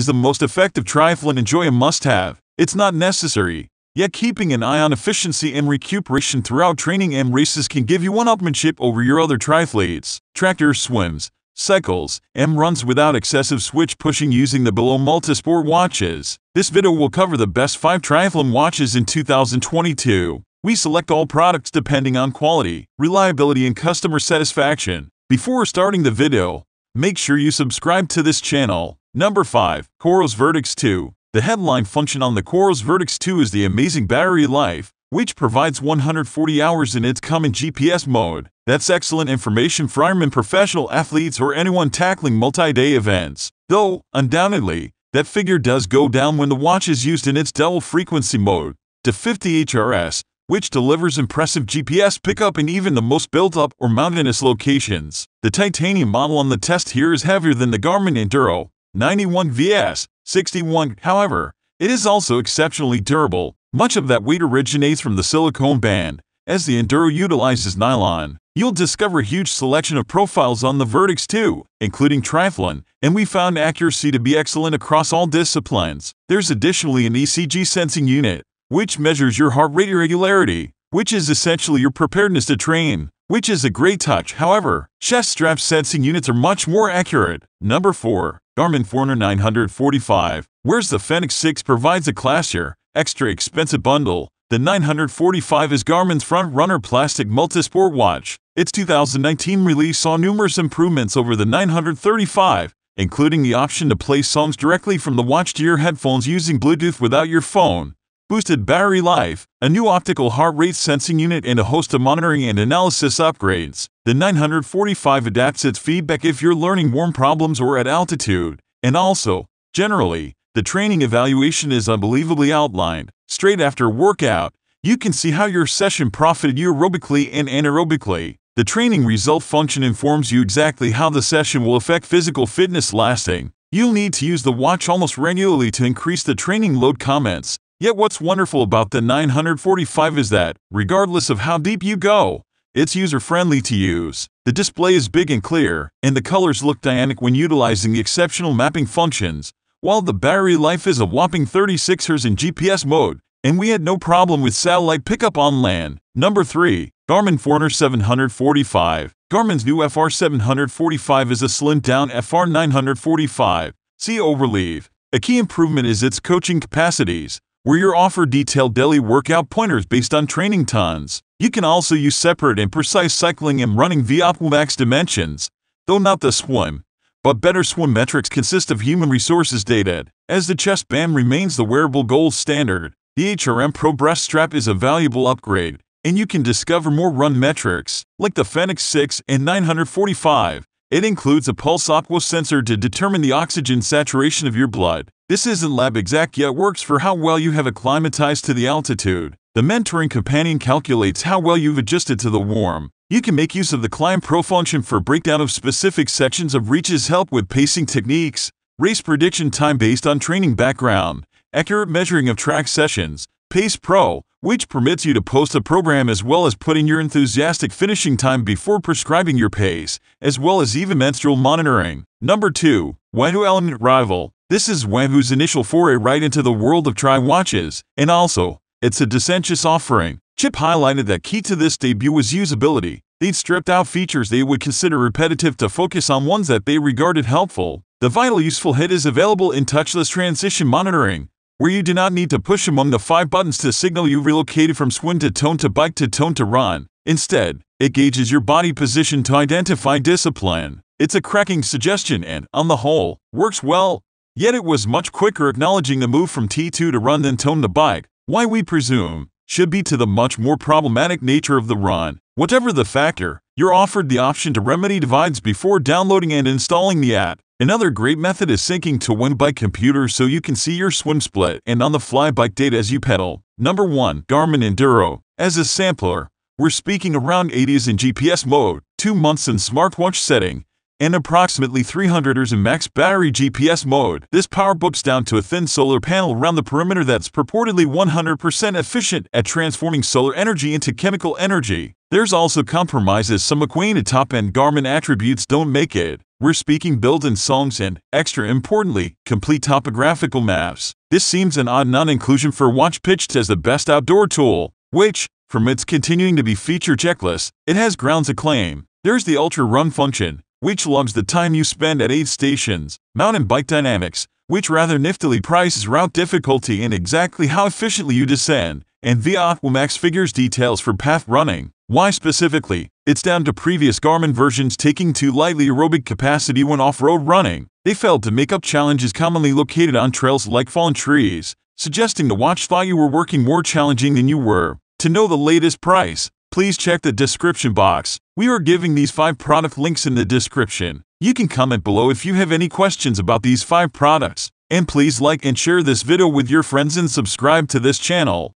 is the most effective triathlon enjoy a must-have. It's not necessary, yet keeping an eye on efficiency and recuperation throughout training and races can give you one-upmanship over your other triathletes. Track your swims, cycles, and runs without excessive switch pushing using the below multisport watches. This video will cover the best 5 triathlon watches in 2022. We select all products depending on quality, reliability, and customer satisfaction. Before starting the video, make sure you subscribe to this channel. Number 5. Coros Vertix 2. The headline function on the Coros Vertix 2 is the amazing battery life, which provides 140 hours in its common GPS mode. That's excellent information for Ironman professional athletes or anyone tackling multi-day events. Though, undoubtedly, that figure does go down when the watch is used in its double frequency mode, to 50 HRS, which delivers impressive GPS pickup in even the most built-up or mountainous locations. The titanium model on the test here is heavier than the Garmin Enduro 91 VS 61, however, it is also exceptionally durable. Much of that weight originates from the silicone band, as the Enduro utilizes nylon. You'll discover a huge selection of profiles on the Vertix 2, including triathlon, and we found accuracy to be excellent across all disciplines. There's additionally an ECG sensing unit, which measures your heart rate irregularity, which is essentially your preparedness to train, which is a great touch. However, chest strap sensing units are much more accurate. Number 4. Garmin Forerunner 945. Whereas the Fenix 6 provides a classier, extra expensive bundle, the 945 is Garmin's front-runner plastic multisport watch. Its 2019 release saw numerous improvements over the 935, including the option to play songs directly from the watch to your headphones using Bluetooth without your phone, boosted battery life, a new optical heart rate sensing unit, and a host of monitoring and analysis upgrades. The 945 adapts its feedback if you're learning warm problems or at altitude, and also, generally, the training evaluation is unbelievably outlined. Straight after a workout, you can see how your session profited you aerobically and anaerobically. The training result function informs you exactly how the session will affect physical fitness lasting. You'll need to use the watch almost regularly to increase the training load comments. Yet what's wonderful about the 945 is that, regardless of how deep you go, it's user-friendly to use. The display is big and clear, and the colors look dynamic when utilizing the exceptional mapping functions, while the battery life is a whopping 36 hours in GPS mode, and we had no problem with satellite pickup on land. Number 3. Garmin Forerunner 745. Garmin's new FR 745 is a slimmed-down FR 945. See overleaf. A key improvement is its coaching capacities, where you're offered detailed daily workout pointers based on training tons. You can also use separate and precise cycling and running via Aqua Max dimensions, though not the swim, but better swim metrics consist of human resources data. As the chest band remains the wearable gold standard, the HRM Pro breast strap is a valuable upgrade, and you can discover more run metrics. Like the Fenix 6 and 945, it includes a pulse aqua sensor to determine the oxygen saturation of your blood. This isn't lab exact yet works for how well you have acclimatized to the altitude. The mentoring companion calculates how well you've adjusted to the warm. You can make use of the Climb Pro function for breakdown of specific sections of reaches, help with pacing techniques, race prediction time based on training background, accurate measuring of track sessions, Pace Pro, which permits you to post a program as well as put in your enthusiastic finishing time before prescribing your pace, as well as even menstrual monitoring. Number 2. Wahoo Element Rival. This is Wahoo's initial foray right into the world of tri-watches, and also, it's a dissentious offering. Chip highlighted that key to this debut was usability. They'd stripped out features they would consider repetitive to focus on ones that they regarded helpful. The vital useful hit is available in touchless transition monitoring, where you do not need to push among the 5 buttons to signal you relocated from swim to tone to bike to tone to run. Instead, it gauges your body position to identify discipline. It's a cracking suggestion and, on the whole, works well. Yet it was much quicker acknowledging the move from T2 to run than tone to bike. Why, we presume, should be to the much more problematic nature of the run. Whatever the factor, you're offered the option to remedy divides before downloading and installing the app. Another great method is syncing to WinBike computer so you can see your swim split and on-the-fly bike data as you pedal. Number 1. Garmin Enduro. As a sampler, we're speaking around 80s in GPS mode, 2 months in smartwatch setting, and approximately 300 hours in max battery GPS mode. This power books down to a thin solar panel around the perimeter that's purportedly 100% efficient at transforming solar energy into chemical energy. There's also compromises, some acquainted top-end Garmin attributes don't make it. We're speaking build in songs and, extra importantly, complete topographical maps. This seems an odd non-inclusion for watch pitched as the best outdoor tool, which, from its continuing to be feature checklist, it has grounds to claim. There's the Ultra Run function, which logs the time you spend at aid stations. Mountain Bike Dynamics, which rather niftily prices route difficulty and exactly how efficiently you descend. And the Aqua Max figures details for path running. Why specifically? It's down to previous Garmin versions taking too lightly aerobic capacity when off-road running. They failed to make up challenges commonly located on trails like fallen trees, suggesting the watch thought you were working more challenging than you were. To know the latest price, please check the description box. We are giving these 5 product links in the description. You can comment below if you have any questions about these 5 products. And please like and share this video with your friends and subscribe to this channel.